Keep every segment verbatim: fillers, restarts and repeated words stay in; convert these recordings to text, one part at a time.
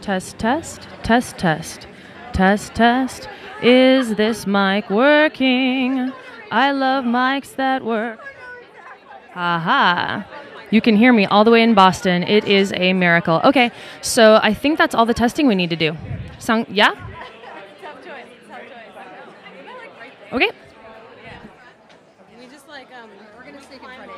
Test, test, test, test, test, test. Is this mic working? I love mics that work. Aha. You can hear me all the way in Boston. It is a miracle. Okay, so I think that's all the testing we need to do. Sound, yeah? Tough choice, tough choice. Okay. We just like, um, we're gonna sneak in front of you.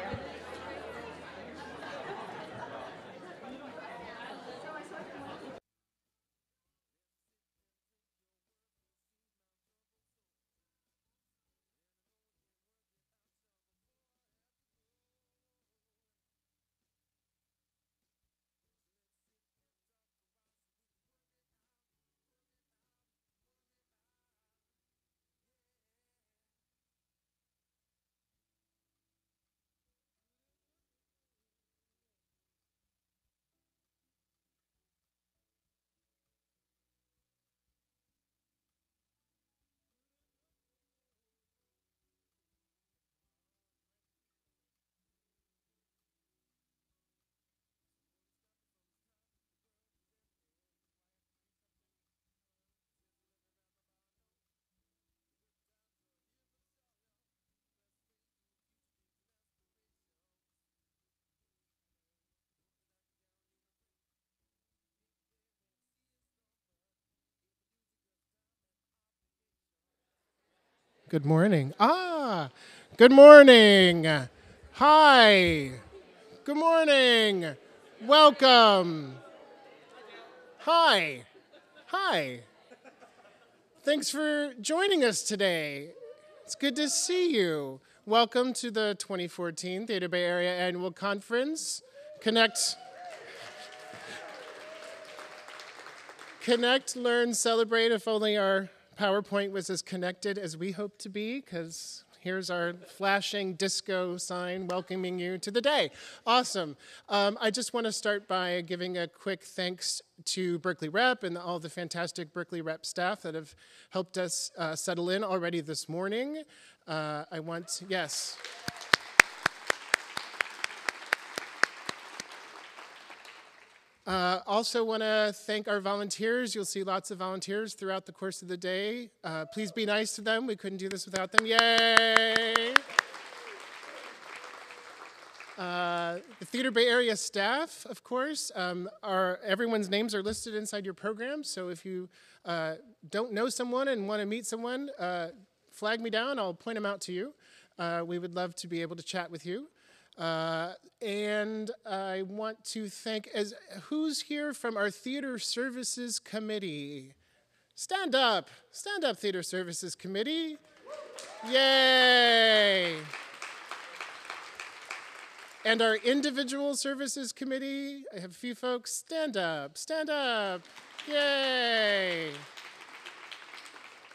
Good morning. Ah, good morning. Hi. Good morning. Welcome. Hi. Hi. Thanks for joining us today. It's good to see you. Welcome to the twenty fourteen Theatre Bay Area Annual Conference. Connect. Connect, learn, celebrate, if only our PowerPoint was as connected as we hope to be, because here's our flashing disco sign welcoming you to the day. Awesome. Um, I just want to start by giving a quick thanks to Berkeley Rep and all the fantastic Berkeley Rep staff that have helped us uh, settle in already this morning. Uh, I want to, yes. Uh, also want to thank our volunteers. You'll see lots of volunteers throughout the course of the day. Uh, please be nice to them. We couldn't do this without them. Yay! Uh, the Theatre Bay Area staff, of course. Um, our, everyone's names are listed inside your program, so if you uh, don't know someone and want to meet someone, uh, flag me down. I'll point them out to you. Uh, we would love to be able to chat with you. Uh, and I want to thank, as who's here from our Theater Services Committee? Stand up, stand up, Theater Services Committee. Yay! And our Individual Services Committee, I have a few folks, stand up, stand up, yay!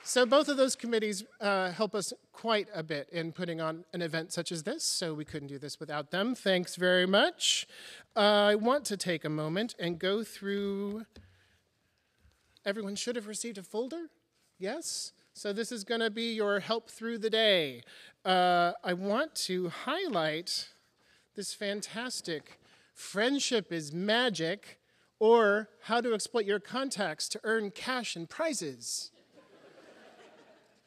So both of those committees uh, help us quite a bit in putting on an event such as this, so we couldn't do this without them. Thanks very much. Uh, I want to take a moment and go through, everyone should have received a folder, yes? So this is gonna be your help through the day. Uh, I want to highlight this fantastic Friendship is Magic, or How to Exploit Your Contacts to Earn Cash and Prizes.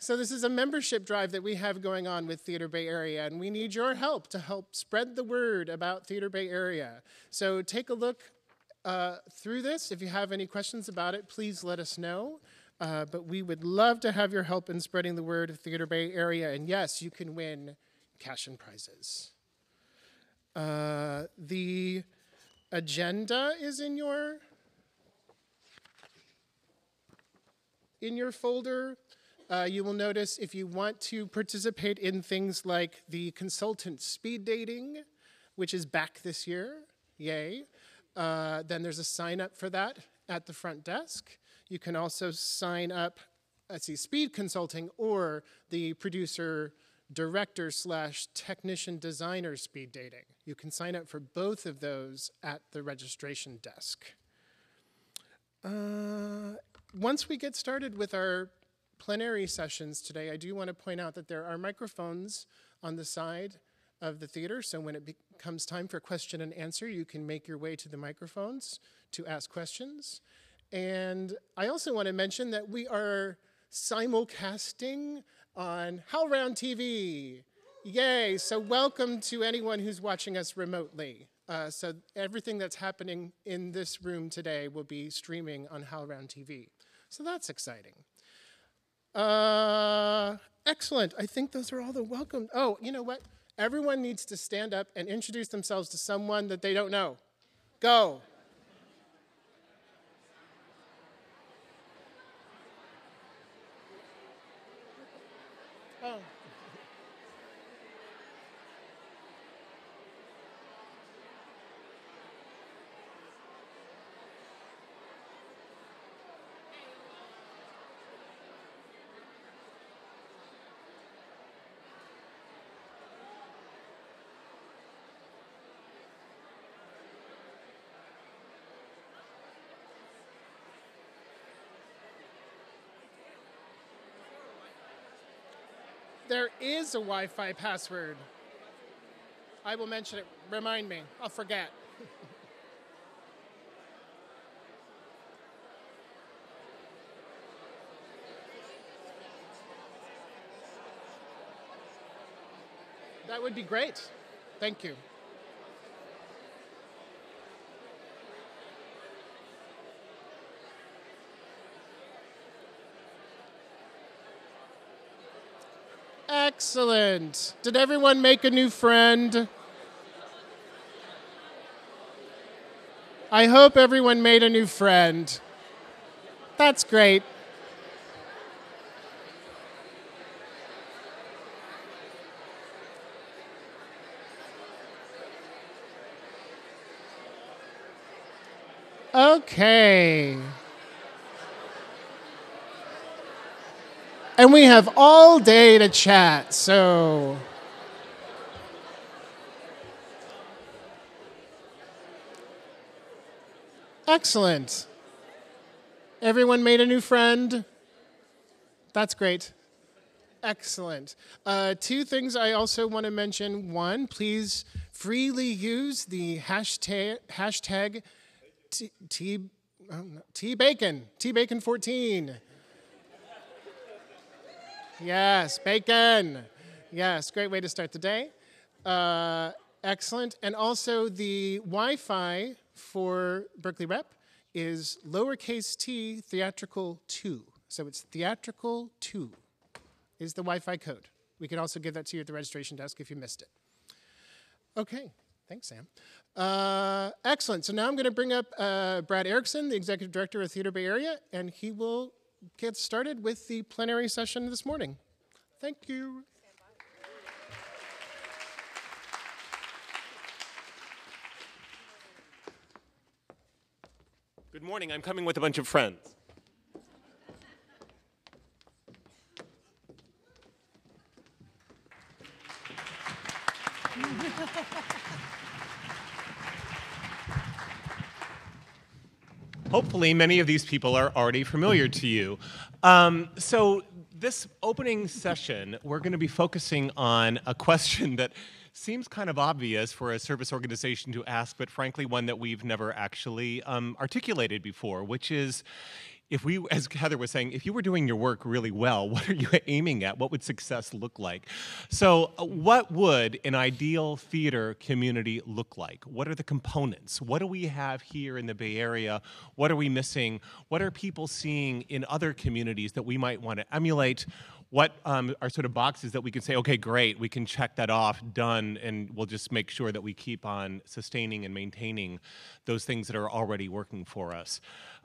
So this is a membership drive that we have going on with Theatre Bay Area, and we need your help to help spread the word about Theatre Bay Area. So take a look uh, through this. If you have any questions about it, please let us know. Uh, but we would love to have your help in spreading the word of Theatre Bay Area. And yes, you can win cash and prizes. Uh, the agenda is in your, in your folder. Uh, you will notice if you want to participate in things like the consultant speed dating, which is back this year, yay, uh, then there's a sign up for that at the front desk. You can also sign up, let's see, speed consulting or the producer director slash technician designer speed dating. You can sign up for both of those at the registration desk. Uh, once we get started with our plenary sessions today, I do want to point out that there are microphones on the side of the theater, so when it becomes time for question and answer, you can make your way to the microphones to ask questions. And I also want to mention that we are simulcasting on HowlRound T V. Yay, so welcome to anyone who's watching us remotely. Uh, so everything that's happening in this room today will be streaming on HowlRound T V. So that's exciting. Uh, excellent, I think those are all the welcome. Oh, you know what? Everyone needs to stand up and introduce themselves to someone that they don't know. Go. Oh. There is a Wi-Fi password. I will mention it. Remind me. I'll forget. That would be great. Thank you. Excellent. Did everyone make a new friend? I hope everyone made a new friend. That's great. Okay. And we have all day to chat, so. Excellent. Everyone made a new friend? That's great. Excellent. Uh, two things I also want to mention. One, please freely use the hashtag, hashtag t, t, oh, no, T bacon, T bacon fourteen. Yes, bacon. Yes, great way to start the day. Uh, excellent. And also the Wi-Fi for Berkeley Rep is lowercase t theatrical two. So it's theatrical two is the Wi-Fi code. We can also give that to you at the registration desk if you missed it. Okay, thanks, Sam. Uh, excellent. So now I'm going to bring up uh, Brad Erickson, the Executive Director of Theatre Bay Area, and he will get started with the plenary session this morning. Thank you. Good morning. I'm coming with a bunch of friends. Hopefully, many of these people are already familiar to you. Um, so this opening session, we're going to be focusing on a question that seems kind of obvious for a service organization to ask, but frankly, one that we've never actually um, articulated before, which is, if we, as Heather was saying, if you were doing your work really well, what are you aiming at? What would success look like? So what would an ideal theater community look like? What are the components? What do we have here in the Bay Area? What are we missing? What are people seeing in other communities that we might want to emulate? What um, are sort of boxes that we can say, okay, great, we can check that off, done, and we'll just make sure that we keep on sustaining and maintaining those things that are already working for us.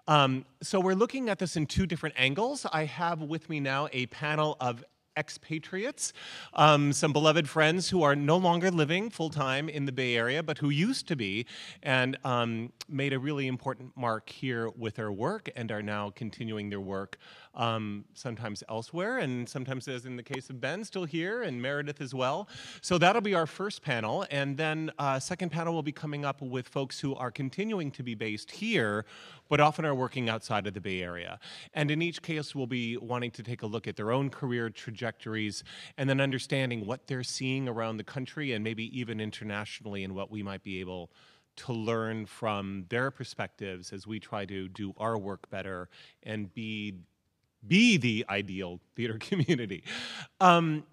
Um, so we're looking at this in two different angles. I have with me now a panel of expatriates, um, some beloved friends who are no longer living full-time in the Bay Area, but who used to be and um, made a really important mark here with their work and are now continuing their work um, sometimes elsewhere, and sometimes, as in the case of Ben, still here, and Meredith as well. So that'll be our first panel, and then uh, second panel will be coming up with folks who are continuing to be based here, but often are working outside of the Bay Area. And in each case, we'll be wanting to take a look at their own career trajectory Trajectories, and then understanding what they're seeing around the country and maybe even internationally and what we might be able to learn from their perspectives as we try to do our work better and be be the ideal theater community. Um,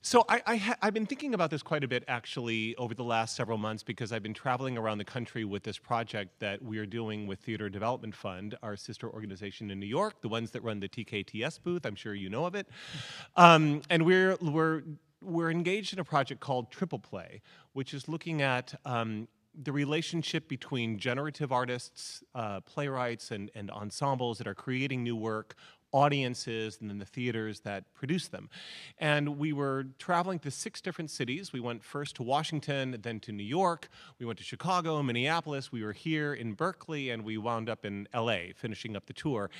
so I, I ha I've been thinking about this quite a bit, actually, over the last several months, because I've been traveling around the country with this project that we're doing with Theater Development Fund, our sister organization in New York, the ones that run the T K T S booth. I'm sure you know of it. Um, and we're, we're, we're engaged in a project called Triple Play, which is looking at um, the relationship between generative artists, uh, playwrights, and, and ensembles that are creating new work, audiences, and then the theaters that produce them. And we were traveling to six different cities. We went first to Washington, then to New York. We went to Chicago, Minneapolis. We were here in Berkeley, and we wound up in L A, finishing up the tour.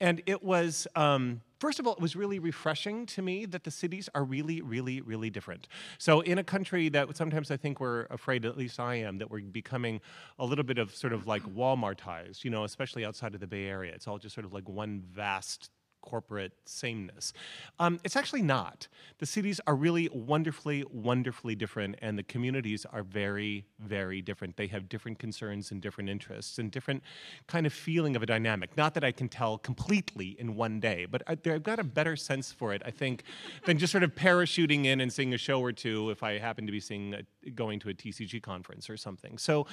And it was, um, first of all, it was really refreshing to me that the cities are really, really, really different. So in a country that sometimes I think we're afraid, at least I am, that we're becoming a little bit of sort of like Walmartized, you know, especially outside of the Bay Area. It's all just sort of like one vast corporate sameness. Um, it's actually not. The cities are really wonderfully, wonderfully different, and the communities are very, very different. They have different concerns and different interests and different kind of feeling of a dynamic. Not that I can tell completely in one day, but I, I've got a better sense for it, I think, than just sort of parachuting in and seeing a show or two if I happen to be seeing a, going to a T C G conference or something. So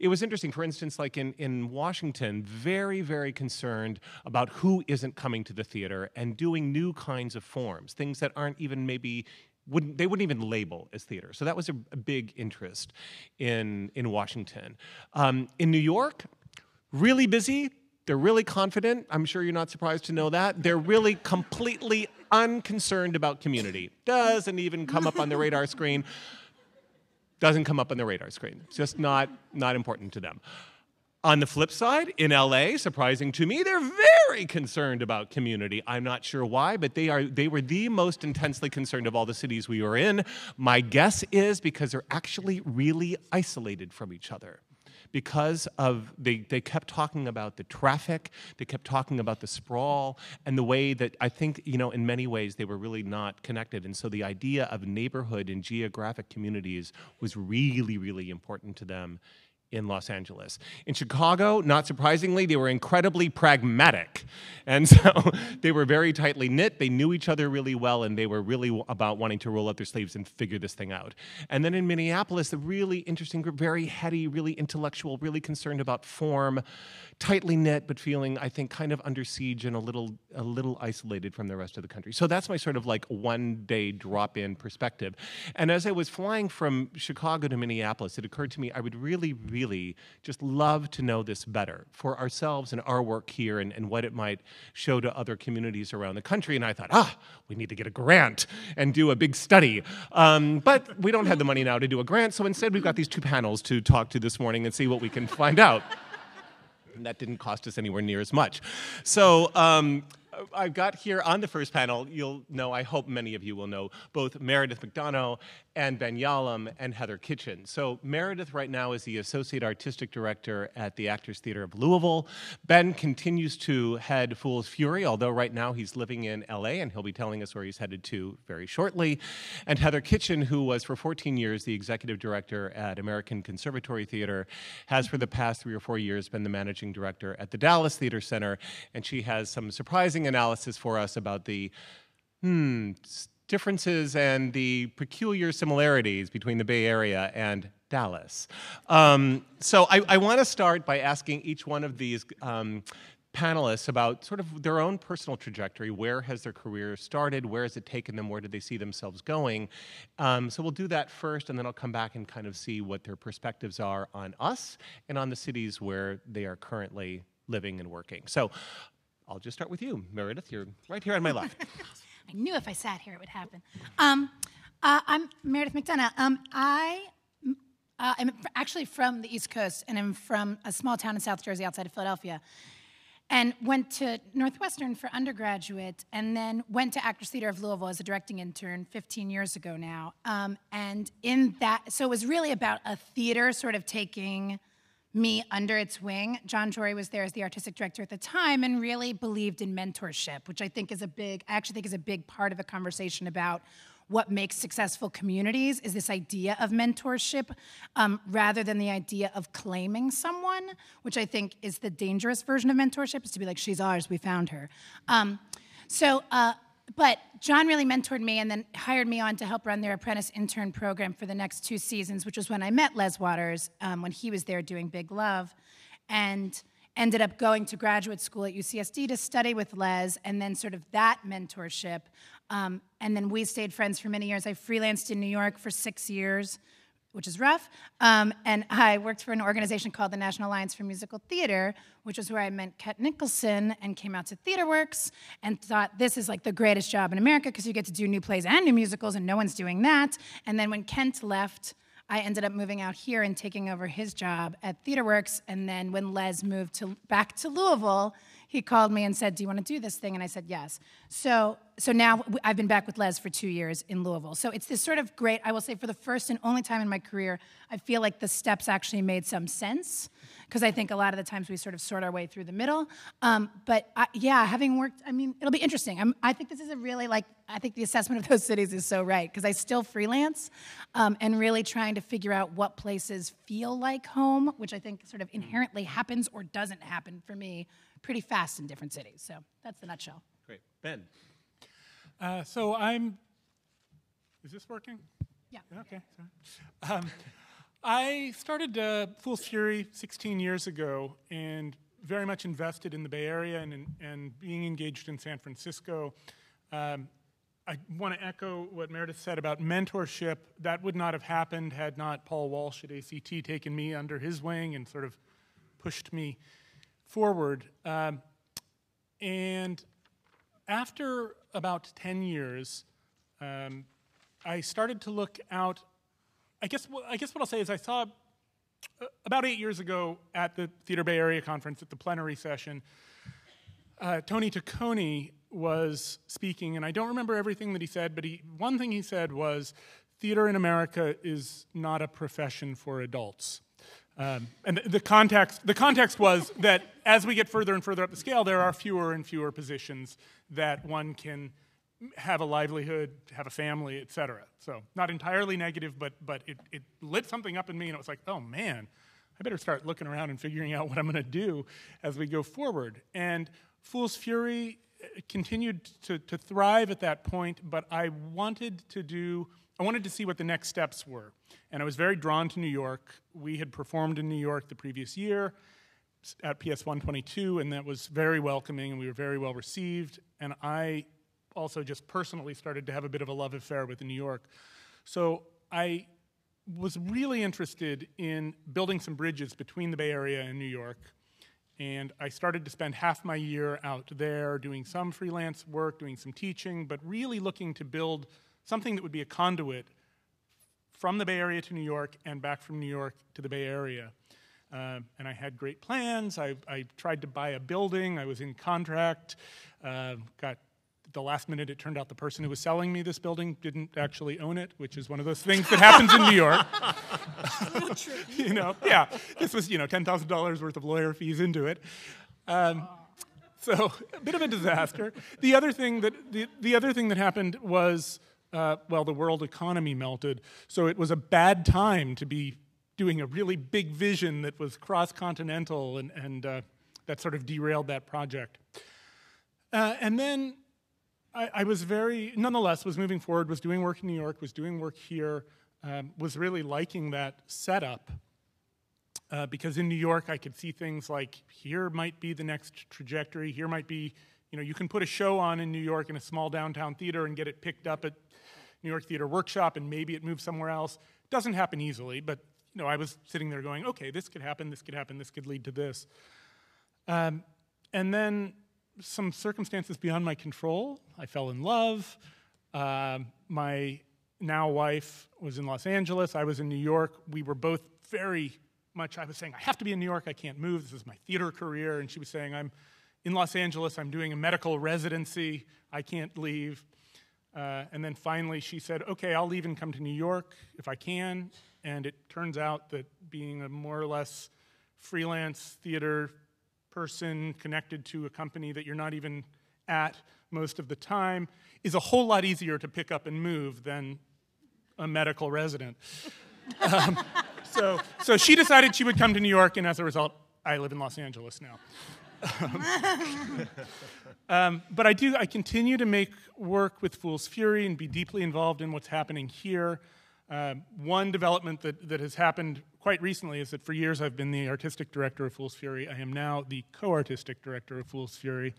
it was interesting. For instance, like in, in Washington, very, very concerned about who isn't coming to the theater. Theater and doing new kinds of forms, things that aren't even maybe, wouldn't, they wouldn't even label as theater. So that was a, a big interest in, in Washington. Um, in New York, really busy. They're really confident. I'm sure you're not surprised to know that. They're really completely unconcerned about community. Doesn't even come up on the radar screen. Doesn't come up on the radar screen. It's just not, not important to them. On the flip side, in L A, surprising to me, they're very concerned about community. I'm not sure why, but they are they were the most intensely concerned of all the cities we were in. My guess is because they're actually really isolated from each other. Because of, they, they kept talking about the traffic, they kept talking about the sprawl, and the way that I think, you know, in many ways they were really not connected. And so the idea of neighborhood and geographic communities was really, really important to them in Los Angeles. In Chicago, not surprisingly, they were incredibly pragmatic. And so they were very tightly knit, they knew each other really well, and they were really about wanting to roll up their sleeves and figure this thing out. And then in Minneapolis, a really interesting group, very heady, really intellectual, really concerned about form, tightly knit, but feeling, I think, kind of under siege and a little, a little isolated from the rest of the country. So that's my sort of like one-day drop-in perspective. And as I was flying from Chicago to Minneapolis, it occurred to me I would really, really really just love to know this better for ourselves and our work here and, and what it might show to other communities around the country. And I thought, ah, we need to get a grant and do a big study. Um, but we don't have the money now to do a grant, so instead we've got these two panels to talk to this morning and see what we can find out. And that didn't cost us anywhere near as much. So um, I've got here on the first panel, you'll know, I hope many of you will know, both Meredith McDonough and Ben Yalom and Heather Kitchen. So Meredith right now is the Associate Artistic Director at the Actors Theatre of Louisville. Ben continues to head Fool's Fury, although right now he's living in L A and he'll be telling us where he's headed to very shortly. And Heather Kitchen, who was for fourteen years the Executive Director at American Conservatory Theatre, has for the past three or four years been the Managing Director at the Dallas Theatre Center, and she has some surprising analysis for us about the hmm, differences and the peculiar similarities between the Bay Area and Dallas. Um, so I, I want to start by asking each one of these um, panelists about sort of their own personal trajectory. Where has their career started? Where has it taken them? Where do they see themselves going? Um, so we'll do that first, and then I'll come back and kind of see what their perspectives are on us and on the cities where they are currently living and working. So I'll just start with you, Meredith. You're right here on my left. I knew if I sat here it would happen. Um, uh, I'm Meredith McDonough. Um, I uh, am actually from the East Coast, and I'm from a small town in South Jersey outside of Philadelphia, and went to Northwestern for undergraduate, and then went to Actors Theatre of Louisville as a directing intern fifteen years ago now. Um, and in that, so it was really about a theater sort of taking me under its wing. Jon Jory was there as the artistic director at the time and really believed in mentorship, which I think is a big, I actually think is a big part of the conversation about what makes successful communities is this idea of mentorship um, rather than the idea of claiming someone, which I think is the dangerous version of mentorship, is to be like, she's ours, we found her. Um, so, uh, but John really mentored me and then hired me on to help run their apprentice intern program for the next two seasons, which was when I met Les Waters, um, when he was there doing Big Love, and ended up going to graduate school at U C S D to study with Les, and then sort of that mentorship. Um, and then we stayed friends for many years. I freelanced in New York for six years, which is rough. Um, and I worked for an organization called the National Alliance for Musical Theater, which was where I met Kent Nicholson and came out to TheaterWorks and thought, this is like the greatest job in America because you get to do new plays and new musicals and no one's doing that. And then when Kent left, I ended up moving out here and taking over his job at TheaterWorks, and then when Les moved to, back to Louisville, he called me and said, do you want to do this thing? And I said, yes. So, so now I've been back with Les for two years in Louisville. So it's this sort of great, I will say for the first and only time in my career, I feel like the steps actually made some sense, because I think a lot of the times we sort of sort our way through the middle. Um, but I, yeah, having worked, I mean, it'll be interesting. I'm, I think this is a really like, I think the assessment of those cities is so right, because I still freelance um, and really trying to figure out what places feel like home, which I think sort of inherently happens or doesn't happen for me pretty fast in different cities. So that's the nutshell. Great. Ben. Uh, so I'm, is this working? Yeah. Okay. Sorry. Um, I started uh, Fool's Fury sixteen years ago and very much invested in the Bay Area and, in, and being engaged in San Francisco. Um, I want to echo what Meredith said about mentorship. That would not have happened had not Paul Walsh at A C T taken me under his wing and sort of pushed me forward. Um, and after about ten years, um, I started to look out. I guess, I guess what I'll say is I saw uh, about eight years ago at the Theatre Bay Area conference at the plenary session, uh, Tony Taccone was speaking, and I don't remember everything that he said, but he, one thing he said was, theater in America is not a profession for adults. Um, and the, the, context, the context was that as we get further and further up the scale, there are fewer and fewer positions that one can have a livelihood, have a family, et cetera. So not entirely negative, but, but it, it lit something up in me, and it was like, oh, man, I better start looking around and figuring out what I'm going to do as we go forward. And Fool's Fury continued to, to thrive at that point, but I wanted to do, I wanted to see what the next steps were. And I was very drawn to New York. We had performed in New York the previous year at P S one twenty-two, and that was very welcoming, and we were very well received. And I also just personally started to have a bit of a love affair with New York. So I was really interested in building some bridges between the Bay Area and New York. And I started to spend half my year out there doing some freelance work, doing some teaching, but really looking to build something that would be a conduit from the Bay Area to New York and back from New York to the Bay Area. Uh, and I had great plans. I, I tried to buy a building. I was in contract. Uh, got the last minute, it turned out the person who was selling me this building didn't actually own it, which is one of those things that happens in New York. You know, yeah, this was, you know, ten thousand dollars worth of lawyer fees into it. Um, so a bit of a disaster. The other thing that, the, the other thing that happened was, uh, well, the world economy melted. So it was a bad time to be doing a really big vision that was cross-continental, and, and uh, that sort of derailed that project. Uh, and then I, I was very, nonetheless, was moving forward, was doing work in New York, was doing work here, Um, was really liking that setup uh, because in New York I could see things like here might be the next trajectory, here might be, you know, you can put a show on in New York in a small downtown theater and get it picked up at New York Theater Workshop and maybe it moves somewhere else. Doesn't happen easily, but, you know, I was sitting there going, okay, this could happen, this could happen, this could lead to this. Um, and then some circumstances beyond my control. I fell in love. Uh, my... now wife was in Los Angeles, I was in New York. We were both very much, I was saying, I have to be in New York, I can't move, this is my theater career, and she was saying, I'm in Los Angeles, I'm doing a medical residency, I can't leave. Uh, and then finally she said, okay, I'll leave and come to New York if I can, and it turns out that being a more or less freelance theater person connected to a company that you're not even at most of the time, is a whole lot easier to pick up and move than a medical resident. um, so, so she decided she would come to New York, and as a result, I live in Los Angeles now. um, um, but I do, I continue to make work with Fool's Fury and be deeply involved in what's happening here. Uh, one development that, that has happened quite recently is that for years I've been the artistic director of Fool's Fury. I am now the co-artistic director of Fool's Fury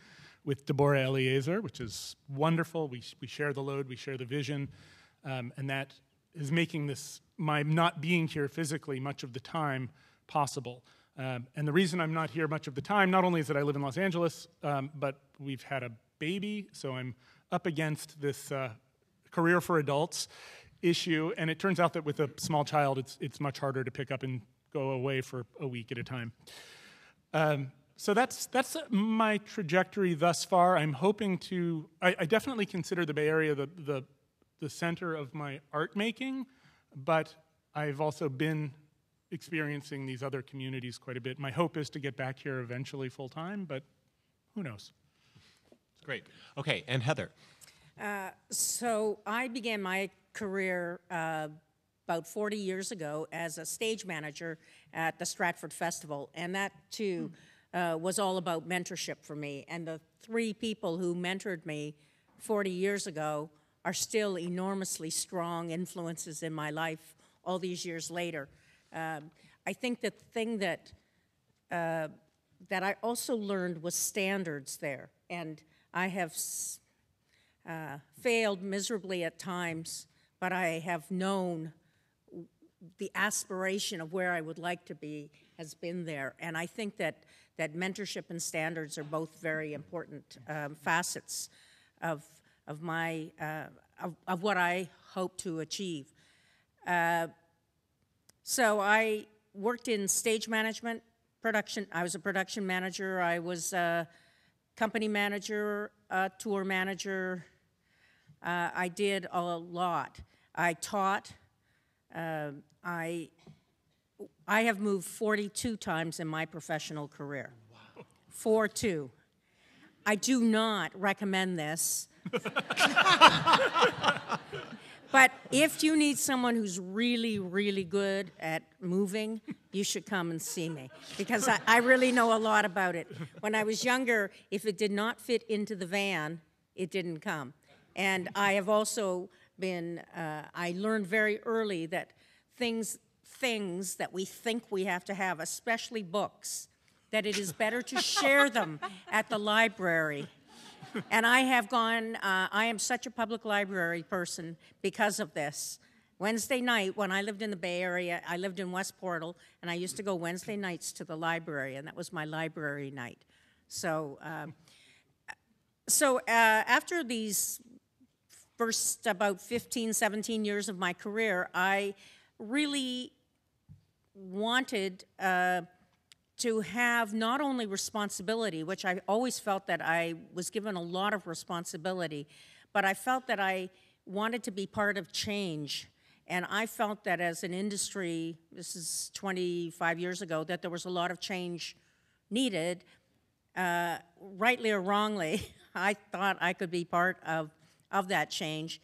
with Deborah Eliezer, which is wonderful. We, we share the load, we share the vision, um, and that is making this, my not being here physically much of the time, possible. Um, and the reason I'm not here much of the time, not only is that I live in Los Angeles, um, but we've had a baby, so I'm up against this uh, career for adults issue, and it turns out that with a small child, it's, it's much harder to pick up and go away for a week at a time. Um, so that's, that's my trajectory thus far. I'm hoping to, I, I definitely consider the Bay Area the, the, the center of my art making, but I've also been experiencing these other communities quite a bit. My hope is to get back here eventually full time, but who knows? Great. Okay, and Heather. Uh, so I began my career uh, about forty years ago as a stage manager at the Stratford Festival, and that too uh, was all about mentorship for me. And the three people who mentored me forty years ago are still enormously strong influences in my life all these years later. Um, I think the thing that uh, that I also learned was standards there, and I have uh, failed miserably at times, but I have known the aspiration of where I would like to be has been there, and I think that that mentorship and standards are both very important um, facets of of my uh, of, of what I hope to achieve. Uh, So I worked in stage management, production. I was a production manager. I was a company manager, a tour manager. Uh, I did a lot. I taught. Uh, I I have moved forty-two times in my professional career. Wow. four two. I do not recommend this. But if you need someone who's really, really good at moving, you should come and see me, because I, I really know a lot about it. When I was younger, if it did not fit into the van, it didn't come. And I have also been, uh, I learned very early that things, things that we think we have to have, especially books, that it is better to share them at the library. And I have gone, uh, I am such a public library person because of this. Wednesday night, when I lived in the Bay Area, I lived in West Portal, and I used to go Wednesday nights to the library, and that was my library night. So, uh, so uh, after these first about fifteen, seventeen years of my career, I really wanted uh, to have not only responsibility, which I always felt that I was given a lot of responsibility, but I felt that I wanted to be part of change. And I felt that as an industry, this is twenty-five years ago, that there was a lot of change needed. Uh, rightly or wrongly, I thought I could be part of, of that change.